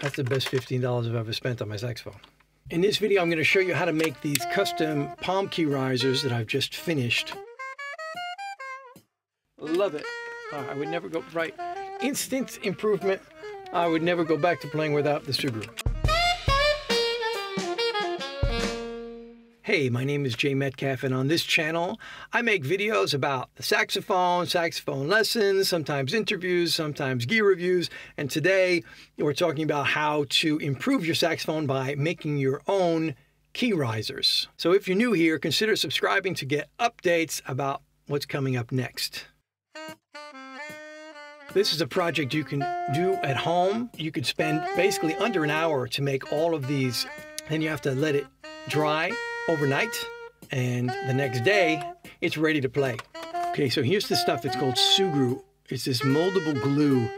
That's the best $15 I've ever spent on my saxophone. In this video, I'm going to show you how to make these custom palm key risers that I've just finished. Love it. I would never go right. Instant improvement. I would never go back to playing without the Sugru. Hey, my name is Jay Metcalf, and on this channel, I make videos about the saxophone, saxophone lessons, sometimes interviews, sometimes gear reviews, and today we're talking about how to improve your saxophone by making your own key risers. So if you're new here, consider subscribing to get updates about what's coming up next. This is a project you can do at home. You could spend basically under an hour to make all of these, and you have to let it dry overnight, and the next day it's ready to play. Okay, so here's the stuff that's called Sugru. It's this moldable glue.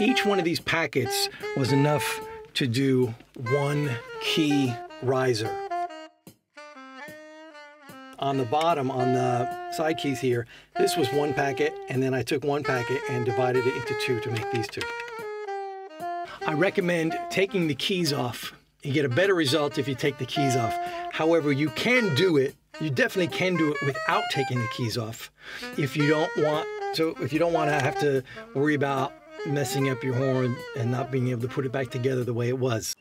Each one of these packets was enough to do one key riser. On the bottom, on the side keys here, this was one packet, and then I took one packet and divided it into two to make these two. I recommend taking the keys off. You get a better result if you take the keys off. However, you can do it. You definitely can do it without taking the keys off. If you don't want to have to worry about messing up your horn and not being able to put it back together the way it was.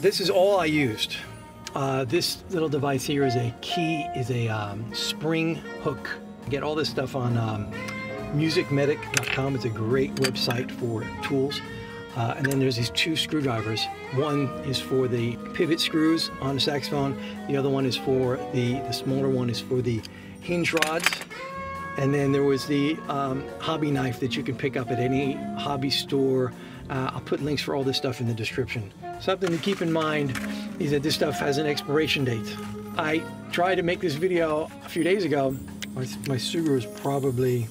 This is all I used. This little device here is a key, is a spring hook. Get all this stuff on musicmedic.com. It's a great website for tools. And then there's these two screwdrivers. One is for the pivot screws on a saxophone. The other one is for the smaller one is for the hinge rods. And then there was the hobby knife that you can pick up at any hobby store. I'll put links for all this stuff in the description. Something to keep in mind is that this stuff has an expiration date. I tried to make this video a few days ago. My Sugru is probably,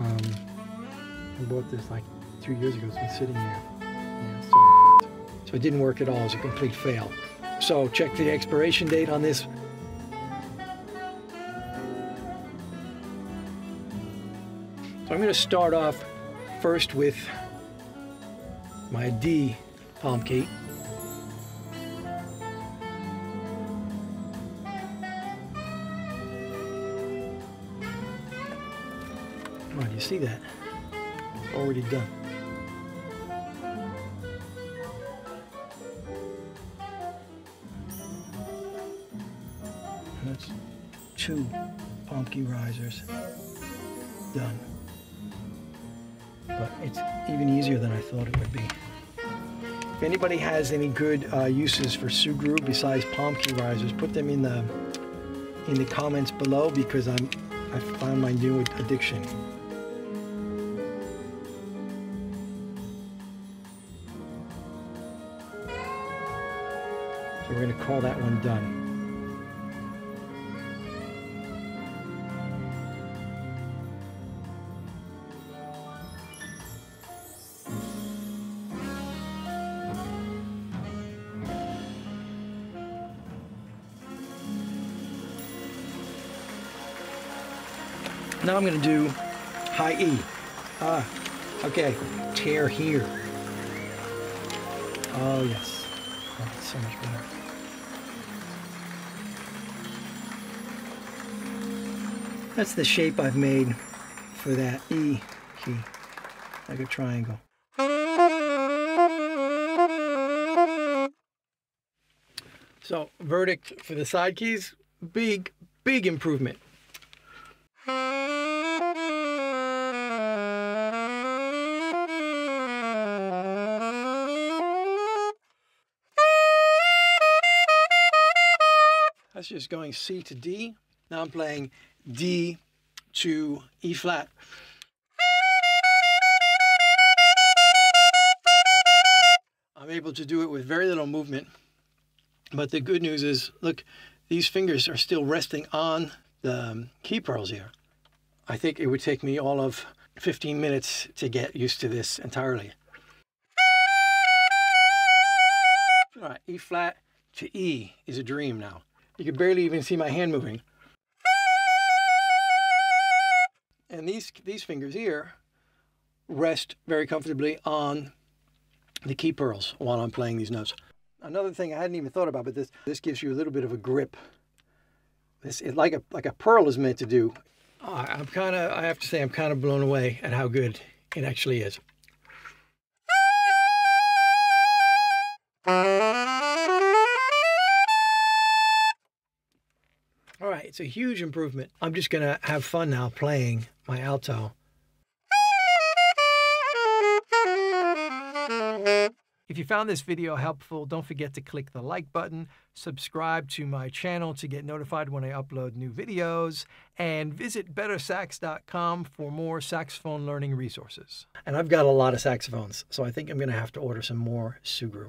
I bought this like 2 years ago. It's been sitting here. Yeah, it's so f***ed. So it didn't work at all. It was a complete fail. So check the expiration date on this. So I'm going to start off first with my D palm key. Come on, you see that? It's already done. And that's two palm key risers done. But it's even easier than I thought it would be. If anybody has any good uses for Sugru besides palm key risers, put them in the comments below, because I found my new addiction. So we're going to call that one done. Now I'm going to do high E. Okay, tear here. Oh yes, that's so much better. That's the shape I've made for that E key, like a triangle. So, verdict for the side keys, big, big improvement. chords is going C to D. Now I'm playing D to E flat. I'm able to do it with very little movement, but the good news is, look, these fingers are still resting on the key pearls here. I think it would take me all of 15 minutes to get used to this entirely. All right, E flat to E is a dream now. You can barely even see my hand moving. And these fingers here rest very comfortably on the key pearls while I'm playing these notes. Another thing I hadn't even thought about, but this gives you a little bit of a grip. Like a pearl is meant to do. I have to say, I'm kind of blown away at how good it actually is. All right, it's a huge improvement. I'm just gonna have fun now playing my alto. If you found this video helpful, don't forget to click the like button, subscribe to my channel to get notified when I upload new videos, and visit bettersax.com for more saxophone learning resources. And I've got a lot of saxophones, so I think I'm going to have to order some more Sugru.